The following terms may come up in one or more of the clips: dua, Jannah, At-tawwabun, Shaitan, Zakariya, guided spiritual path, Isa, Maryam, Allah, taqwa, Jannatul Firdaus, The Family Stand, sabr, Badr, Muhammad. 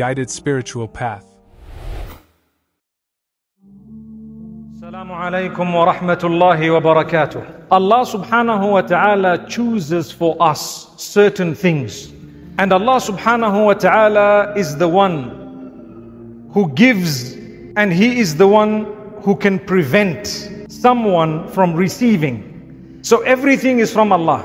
guided spiritual path. Assalamu alaikum wa rahmatullahi wa barakatuh. Allah subhanahu wa ta'ala chooses for us certain things. And Allah subhanahu wa ta'ala is the one who gives, and He is the one who can prevent someone from receiving. So everything is from Allah.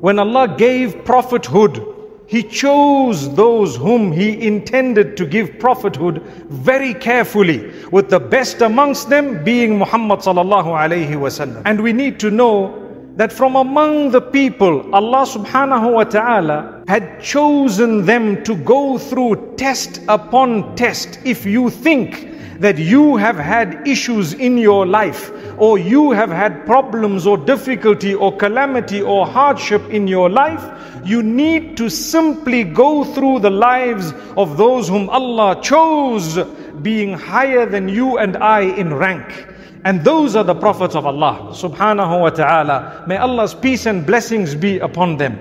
When Allah gave prophethood, He chose those whom He intended to give prophethood very carefully, with the best amongst them being Muhammad sallallahu alayhi wasallam. And we need to know that from among the people, Allah subhanahu wa ta'ala had chosen them to go through test upon test. If you think that you have had issues in your life, or you have had problems or difficulty or calamity or hardship in your life, you need to simply go through the lives of those whom Allah chose, being higher than you and I in rank. And those are the prophets of Allah subhanahu wa ta'ala. May Allah's peace and blessings be upon them.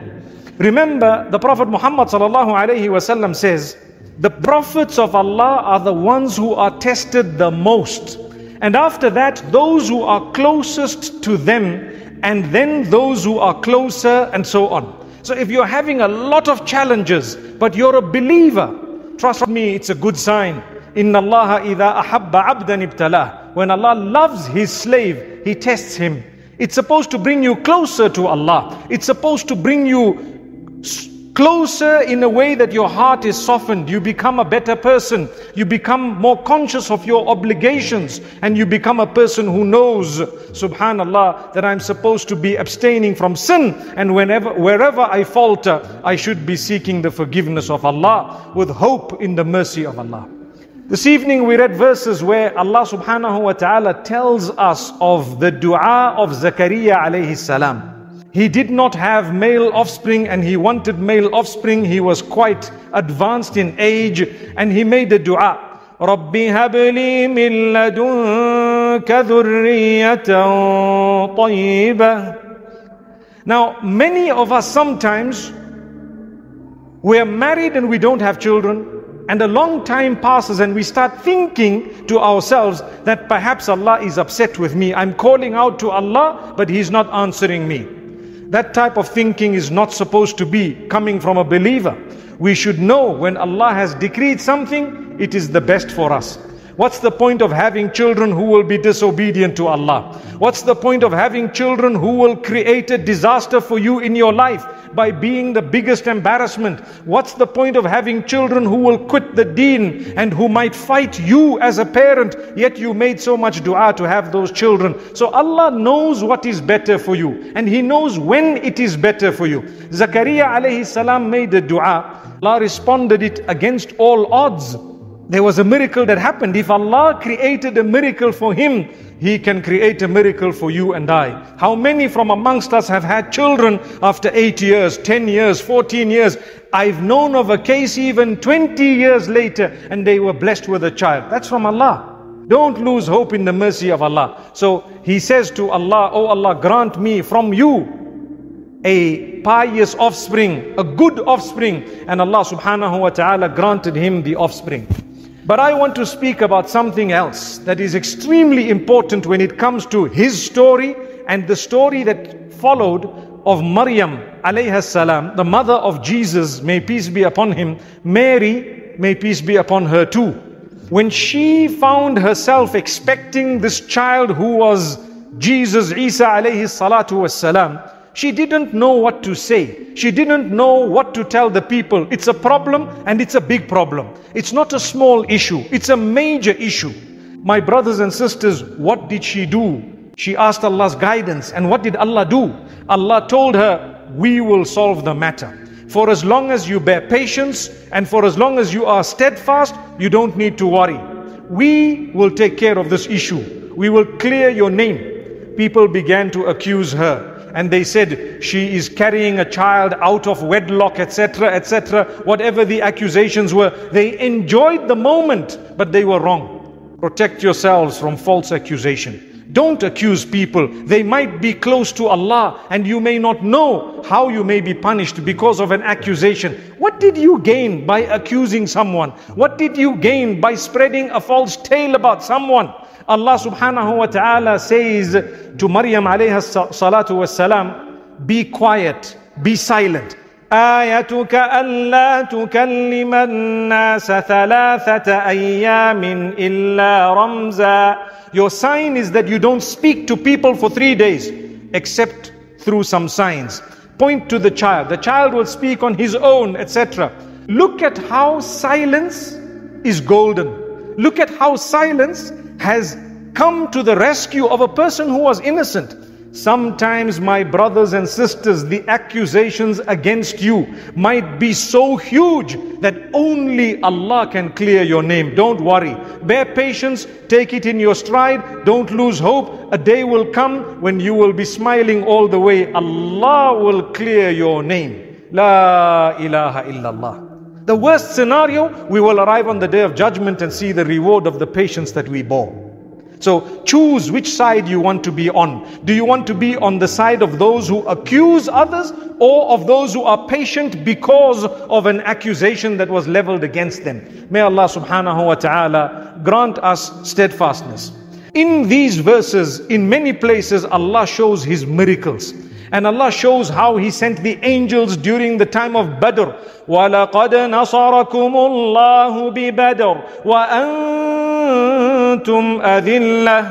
Remember, the Prophet Muhammad sallallahu alayhi wasallam says, the prophets of Allah are the ones who are tested the most. And after that, those who are closest to them, and then those who are closer, and so on. So if you're having a lot of challenges, but you're a believer, trust me, it's a good sign. Inna Allaha idha ahabba abdan ibtalah. When Allah loves His slave, He tests him. It's supposed to bring you closer to Allah. It's supposed to bring you closer in a way that your heart is softened. You become a better person. You become more conscious of your obligations. And you become a person who knows, subhanallah, that I'm supposed to be abstaining from sin. And wherever I falter, I should be seeking the forgiveness of Allah with hope in the mercy of Allah. This evening we read verses where Allah subhanahu wa ta'ala tells us of the dua of Zakariya alayhi salam. He did not have male offspring, and he wanted male offspring. He was quite advanced in age, and he made the dua. Rabbi habli min ladunka dhurriyatan tayyibah. Now, many of us sometimes, we are married and we don't have children, and a long time passes and we start thinking to ourselves that perhaps Allah is upset with me. I'm calling out to Allah, but He's not answering me. That type of thinking is not supposed to be coming from a believer. We should know when Allah has decreed something, it is the best for us. What's the point of having children who will be disobedient to Allah? What's the point of having children who will create a disaster for you in your life by being the biggest embarrassment? What's the point of having children who will quit the deen and who might fight you as a parent, yet you made so much dua to have those children? So Allah knows what is better for you, and He knows when it is better for you. Zakariya alayhi salam made the dua. Allah responded it against all odds. There was a miracle that happened. If Allah created a miracle for him, He can create a miracle for you and I. How many from amongst us have had children after 8 years, 10 years, 14 years? I've known of a case even 20 years later, and they were blessed with a child. That's from Allah. Don't lose hope in the mercy of Allah. So he says to Allah, "Oh Allah, grant me from you a pious offspring, a good offspring." And Allah subhanahu wa ta'ala granted him the offspring. But I want to speak about something else that is extremely important when it comes to his story and the story that followed of Maryam alayha salam, the mother of Jesus, may peace be upon him. Mary, may peace be upon her too. When she found herself expecting this child who was Jesus, Isa alayhi salatu was salam, she didn't know what to say. She didn't know what to tell the people. It's a problem, and it's a big problem. It's not a small issue. It's a major issue. My brothers and sisters, what did she do? She asked Allah's guidance. And what did Allah do? Allah told her, "We will solve the matter. For as long as you bear patience, and for as long as you are steadfast, you don't need to worry. We will take care of this issue. We will clear your name." People began to accuse her. And they said, she is carrying a child out of wedlock, etc., etc. Whatever the accusations were, they enjoyed the moment, but they were wrong. Protect yourselves from false accusation. Don't accuse people. They might be close to Allah and you may not know how you may be punished because of an accusation. What did you gain by accusing someone? What did you gain by spreading a false tale about someone? Allah subhanahu wa ta'ala says to Maryam alayha salatu wassalam, be quiet, be silent. آيتك ألا تكلم الناس ثلاثة أيام إلا رمزا. Your sign is that you don't speak to people for 3 days except through some signs. Point to the child. The child will speak on his own, etc. Look at how silence is golden. Look at how silence has come to the rescue of a person who was innocent. Sometimes, my brothers and sisters, the accusations against you might be so huge that only Allah can clear your name. Don't worry. Bear patience. Take it in your stride. Don't lose hope. A day will come when you will be smiling all the way. Allah will clear your name. La ilaha illallah. The worst scenario, we will arrive on the day of judgment and see the reward of the patience that we bore. So choose which side you want to be on. Do you want to be on the side of those who accuse others or of those who are patient because of an accusation that was leveled against them? May Allah subhanahu wa ta'ala grant us steadfastness. In these verses, in many places, Allah shows His miracles. And Allah shows how He sent the angels during the time of Badr. وَلَقَدْ نَصَرَكُمُ اللَّهُ بِبَدْرٍ وَأَنْتُمْ أَذِلَّةٌ.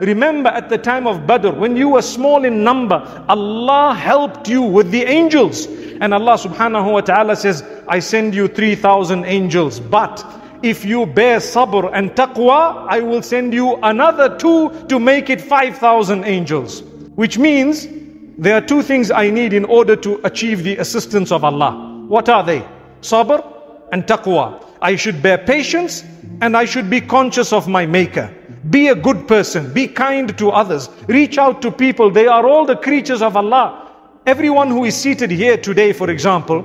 Remember at the time of Badr, when you were small in number, Allah helped you with the angels. And Allah subhanahu wa ta'ala says, I send you 3,000 angels. But if you bear sabr and taqwa, I will send you another 2 to make it 5,000 angels. Which means, there are 2 things I need in order to achieve the assistance of Allah. What are they? Sabr and taqwa. I should bear patience and I should be conscious of my Maker. Be a good person. Be kind to others. Reach out to people. They are all the creatures of Allah. Everyone who is seated here today, for example,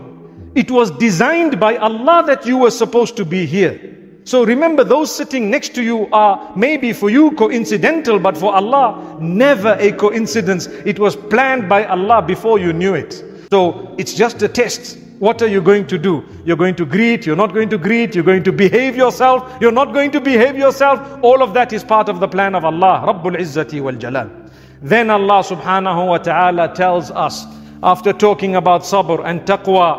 it was designed by Allah that you were supposed to be here. So remember, those sitting next to you are maybe for you coincidental, but for Allah, never a coincidence. It was planned by Allah before you knew it. So it's just a test. What are you going to do? You're going to greet, you're not going to greet, you're going to behave yourself, you're not going to behave yourself. All of that is part of the plan of Allah. Rabbul Izzati wal Jalal. Then Allah subhanahu wa ta'ala tells us, after talking about sabr and taqwa,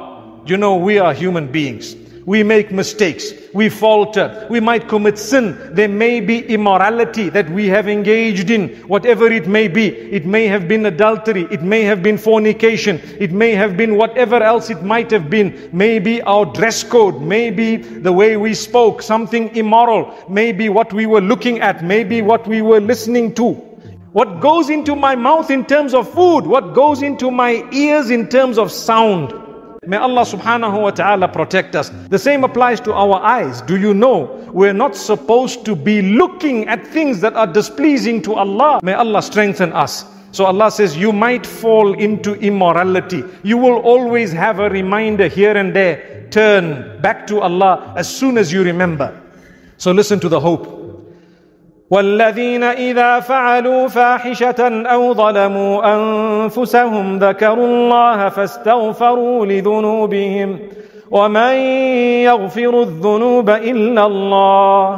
you know, we are human beings. We make mistakes, we falter, we might commit sin. There may be immorality that we have engaged in, whatever it may be. It may have been adultery, it may have been fornication, it may have been whatever else it might have been. Maybe our dress code, maybe the way we spoke, something immoral, maybe what we were looking at, maybe what we were listening to. What goes into my mouth in terms of food, what goes into my ears in terms of sound. May Allah subhanahu wa ta'ala protect us. The same applies to our eyes. Do you know we're not supposed to be looking at things that are displeasing to Allah? May Allah strengthen us. So Allah says, you might fall into immorality. You will always have a reminder here and there. Turn back to Allah as soon as you remember. So listen to the hope. وَالَّذِينَ إِذَا فَعَلُوا فَاحِشَةً أَوْ ظَلَمُوا أَنفُسَهُمْ ذَكَرُوا اللَّهَ فَاسْتَغْفَرُوا لِذُنُوبِهِمْ وَمَنْ يَغْفِرُ الذُّنُوبَ إِلَّا اللَّهُ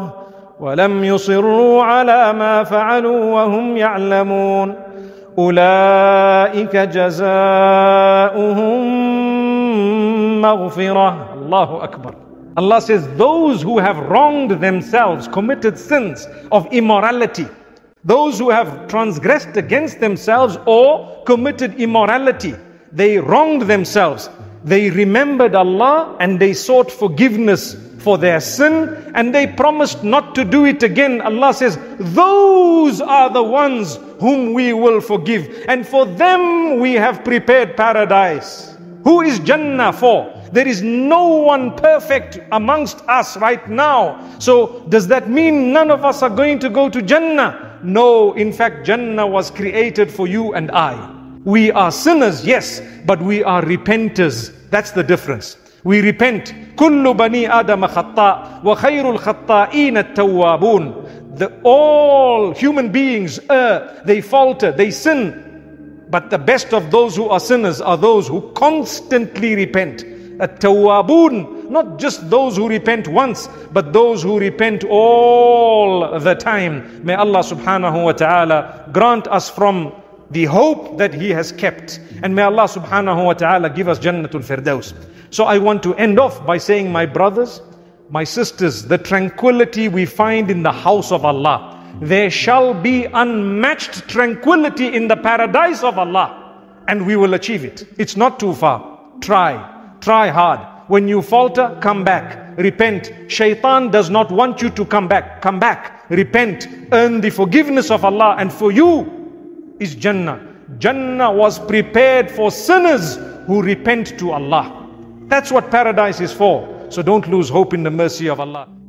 وَلَمْ يُصِرُّوا عَلَى مَا فَعَلُوا وَهُمْ يَعْلَمُونَ أُولَئِكَ جَزَاؤُهُمْ مَغْفِرَةٌ. الله أكبر. Allah says, those who have wronged themselves, committed sins of immorality, those who have transgressed against themselves or committed immorality, they wronged themselves. They remembered Allah and they sought forgiveness for their sin and they promised not to do it again. Allah says, those are the ones whom we will forgive. And for them we have prepared paradise. Who is Jannah for? There is no one perfect amongst us right now. So does that mean none of us are going to go to Jannah? No, in fact, Jannah was created for you and I. We are sinners, yes, but we are repenters. That's the difference. We repent. كُلُّ بَنِي آدَمَ خَطَّاءٌ وَخَيْرُ الْخَطَّائِينَ التَّوَّابُونَ. all human beings err, they falter, they sin. But the best of those who are sinners are those who constantly repent. At-tawwabun, not just those who repent once, but those who repent all the time. May Allah subhanahu wa ta'ala grant us from the hope that He has kept. And may Allah subhanahu wa ta'ala give us Jannatul Firdaus. So I want to end off by saying, my brothers, my sisters, the tranquility we find in the house of Allah. There shall be unmatched tranquility in the paradise of Allah. And we will achieve it. It's not too far. Try hard. When you falter, come back. Repent. Shaitan does not want you to come back. Come back. Repent. Earn the forgiveness of Allah. And for you is Jannah. Jannah was prepared for sinners who repent to Allah. That's what paradise is for. So don't lose hope in the mercy of Allah.